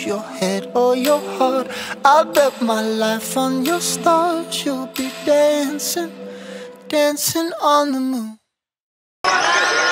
lose your head or your heart. I bet my life on your stars. You'll be dancing, dancing on the moon.